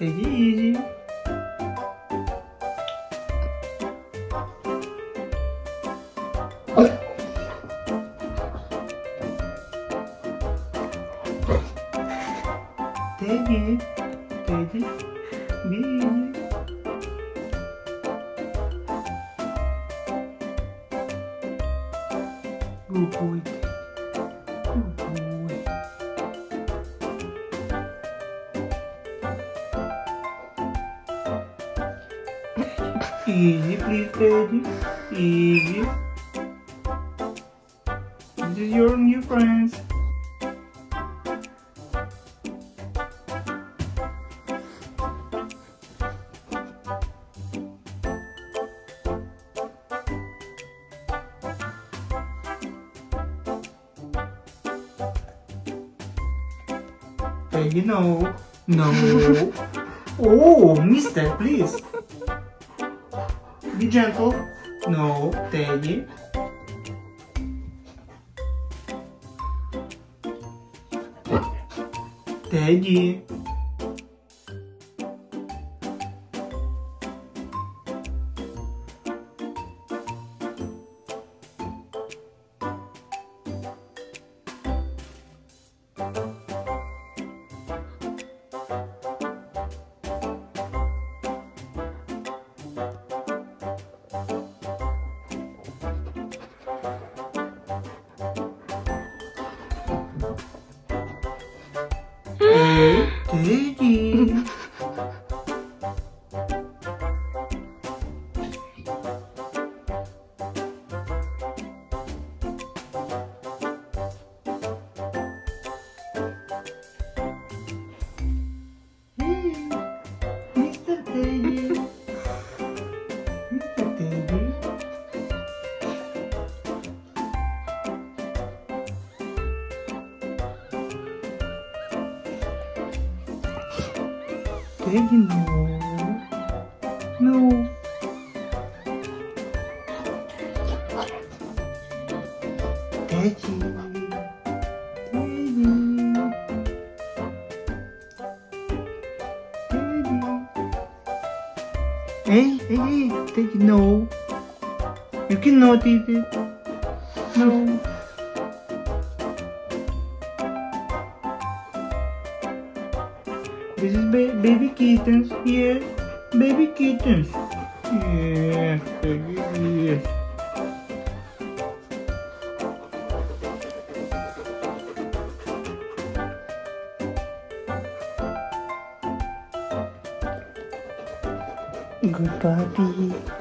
Teddy, Teddy easy. Teddy, Teddy, be easy. Good boy, good boy. Easy, please, Teddy. Easy. This is your new friends. Teddy, no. No. Oh, mister, please. Be gentle. No, Teddy. Teddy. Teddy. Hey, Mr. Teddy. Mr. Teddy. Teddy, no. No. Teddy. Teddy. Teddy. Hey, hey, hey, Teddy, no. You cannot eat it. No. This is baby kittens, yes, baby kittens, yes, baby, yes. Good puppy.